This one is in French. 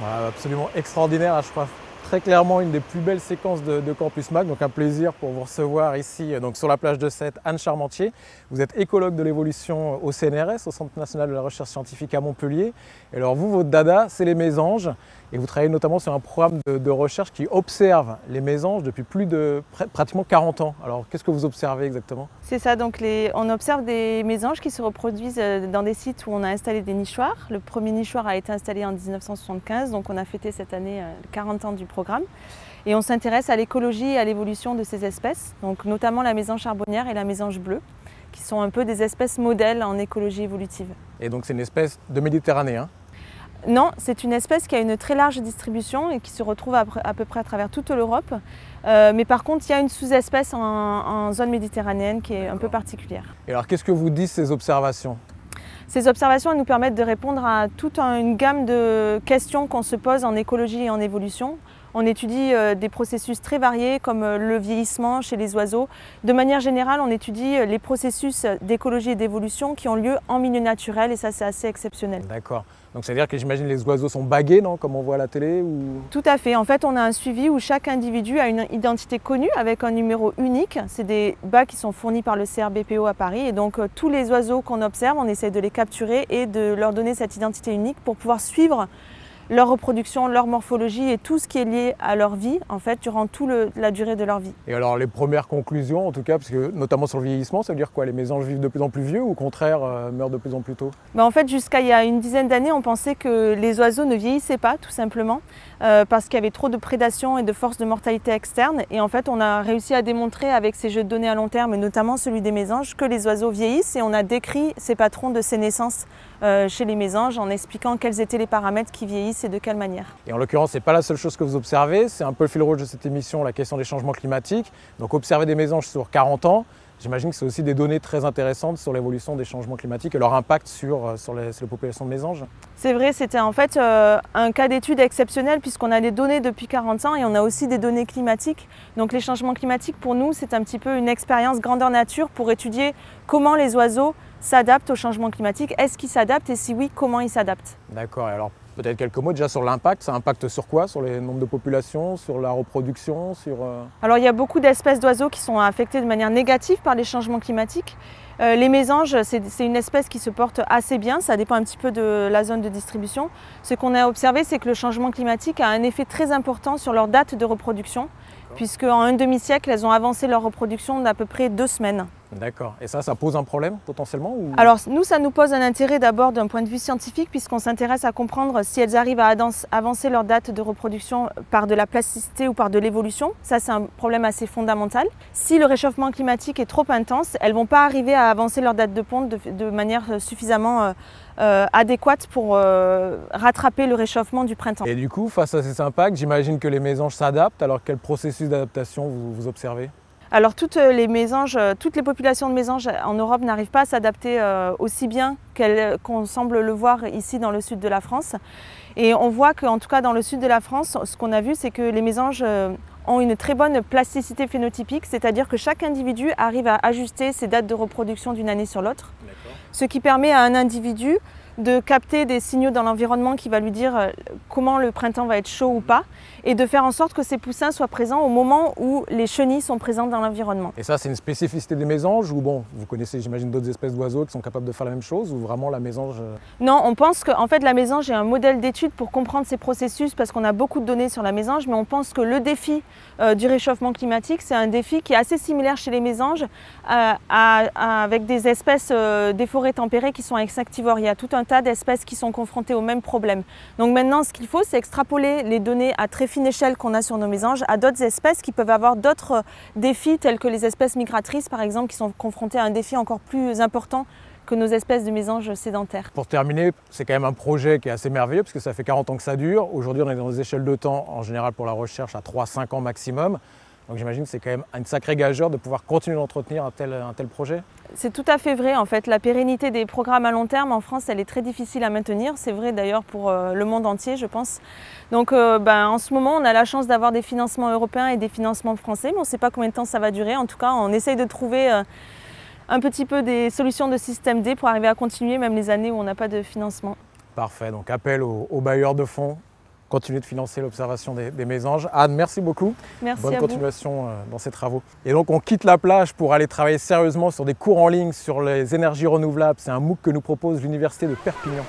Voilà, absolument extraordinaire, je crois très clairement une des plus belles séquences de Campus Mag, donc un plaisir pour vous recevoir ici donc sur la plage de Sète, Anne Charmantier. Vous êtes écologue de l'évolution au CNRS, au Centre National de la Recherche Scientifique à Montpellier. Et alors vous, votre dada, c'est les mésanges, et vous travaillez notamment sur un programme de recherche qui observe les mésanges depuis plus de pratiquement 40 ans. Alors qu'est-ce que vous observez exactement? C'est ça, donc on observe des mésanges qui se reproduisent dans des sites où on a installé des nichoirs. Le premier nichoir a été installé en 1975, donc on a fêté cette année 40 ans du programme. Et on s'intéresse à l'écologie et à l'évolution de ces espèces, donc notamment la mésange charbonnière et la mésange bleue, qui sont un peu des espèces modèles en écologie évolutive. Et donc c'est une espèce de Méditerranée, hein? Non, c'est une espèce qui a une très large distribution et qui se retrouve à peu près à travers toute l'Europe. Mais par contre, il y a une sous-espèce en zone méditerranéenne qui est un peu particulière. Et alors, qu'est-ce que vous disent ces observations? Ces observations elles nous permettent de répondre à toute une gamme de questions qu'on se pose en écologie et en évolution. On étudie des processus très variés comme le vieillissement chez les oiseaux. De manière générale, on étudie les processus d'écologie et d'évolution qui ont lieu en milieu naturel et ça c'est assez exceptionnel. D'accord. Donc c'est-à-dire que j'imagine les oiseaux sont bagués, non, comme on voit à la télé ou... Tout à fait. En fait, on a un suivi où chaque individu a une identité connue avec un numéro unique. C'est des bacs qui sont fournis par le CRBPO à Paris et donc tous les oiseaux qu'on observe, on essaie de les capturer et de leur donner cette identité unique pour pouvoir suivre leur reproduction, leur morphologie et tout ce qui est lié à leur vie, en fait, durant toute la durée de leur vie. Et alors, les premières conclusions, en tout cas, parce que notamment sur le vieillissement, ça veut dire quoi? Les mésanges vivent de plus en plus vieux ou au contraire meurent de plus en plus tôt? En fait, jusqu'à il y a une dizaine d'années, on pensait que les oiseaux ne vieillissaient pas, tout simplement, parce qu'il y avait trop de prédation et de forces de mortalité externe. Et en fait, on a réussi à démontrer avec ces jeux de données à long terme, notamment celui des mésanges, que les oiseaux vieillissent et on a décrit ces patrons de ces naissances chez les mésanges en expliquant quels étaient les paramètres qui vieillissent et de quelle manière. Et en l'occurrence, ce n'est pas la seule chose que vous observez, c'est un peu le fil rouge de cette émission, la question des changements climatiques. Donc observer des mésanges sur 40 ans, j'imagine que c'est aussi des données très intéressantes sur l'évolution des changements climatiques et leur impact sur les populations de mésanges. C'est vrai, c'était en fait un cas d'étude exceptionnel puisqu'on a des données depuis 40 ans et on a aussi des données climatiques. Donc les changements climatiques, pour nous, c'est un petit peu une expérience grandeur nature pour étudier comment les oiseaux s'adaptent au changement climatique. Est-ce qu'ils s'adaptent et si oui, comment ils s'adaptent? D'accord, et alors peut-être quelques mots déjà sur l'impact. Ça impacte sur quoi? Sur les nombres de populations, sur la reproduction, sur... Alors il y a beaucoup d'espèces d'oiseaux qui sont affectées de manière négative par les changements climatiques. Les mésanges, c'est une espèce qui se porte assez bien, ça dépend un petit peu de la zone de distribution. Ce qu'on a observé, c'est que le changement climatique a un effet très important sur leur date de reproduction, puisque en un demi-siècle, elles ont avancé leur reproduction d'à peu près 2 semaines. D'accord. Et ça, ça pose un problème potentiellement ou... Alors nous, ça nous pose un intérêt d'abord d'un point de vue scientifique puisqu'on s'intéresse à comprendre si elles arrivent à avancer leur date de reproduction par de la plasticité ou par de l'évolution. Ça, c'est un problème assez fondamental. Si le réchauffement climatique est trop intense, elles ne vont pas arriver à avancer leur date de ponte de manière suffisamment adéquate pour rattraper le réchauffement du printemps. Et du coup, face à ces impacts, j'imagine que les mésanges s'adaptent. Alors quel processus d'adaptation vous observez? Alors toutes les populations de mésanges en Europe n'arrivent pas à s'adapter aussi bien qu'on semble le voir ici dans le sud de la France. Et on voit qu'en tout cas dans le sud de la France, ce qu'on a vu, c'est que les mésanges ont une très bonne plasticité phénotypique, c'est-à-dire que chaque individu arrive à ajuster ses dates de reproduction d'une année sur l'autre, ce qui permet à un individu de capter des signaux dans l'environnement qui va lui dire comment le printemps va être chaud ou pas, et de faire en sorte que ces poussins soient présents au moment où les chenilles sont présentes dans l'environnement. Et ça, c'est une spécificité des mésanges ou bon, vous connaissez, j'imagine, d'autres espèces d'oiseaux qui sont capables de faire la même chose ou vraiment la mésange... Non, on pense que en fait, la mésange est un modèle d'étude pour comprendre ces processus parce qu'on a beaucoup de données sur la mésange, mais on pense que le défi du réchauffement climatique, c'est un défi qui est assez similaire chez les mésanges avec des espèces des forêts tempérées qui sont insectivores. Il y a tout un tas d'espèces qui sont confrontées aux mêmes problèmes. Donc maintenant, ce qu'il faut, c'est extrapoler les données à très fine échelle qu'on a sur nos mésanges à d'autres espèces qui peuvent avoir d'autres défis, tels que les espèces migratrices, par exemple, qui sont confrontées à un défi encore plus important que nos espèces de mésanges sédentaires. Pour terminer, c'est quand même un projet qui est assez merveilleux parce que ça fait 40 ans que ça dure. Aujourd'hui, on est dans des échelles de temps, en général pour la recherche, à 3-5 ans maximum. Donc j'imagine que c'est quand même une sacrée gageure de pouvoir continuer d'entretenir un tel projet. C'est tout à fait vrai. En fait, la pérennité des programmes à long terme en France, elle est très difficile à maintenir. C'est vrai d'ailleurs pour le monde entier, je pense. Donc en ce moment, on a la chance d'avoir des financements européens et des financements français, mais on ne sait pas combien de temps ça va durer. En tout cas, on essaye de trouver un petit peu des solutions de système D pour arriver à continuer, même les années où on n'a pas de financement. Parfait. Donc appel aux bailleurs de fonds. continuer de financer l'observation des mésanges. Anne, merci beaucoup. Merci à vous. Bonne continuation dans ces travaux. Et donc, on quitte la plage pour aller travailler sérieusement sur des cours en ligne sur les énergies renouvelables. C'est un MOOC que nous propose l'Université de Perpignan.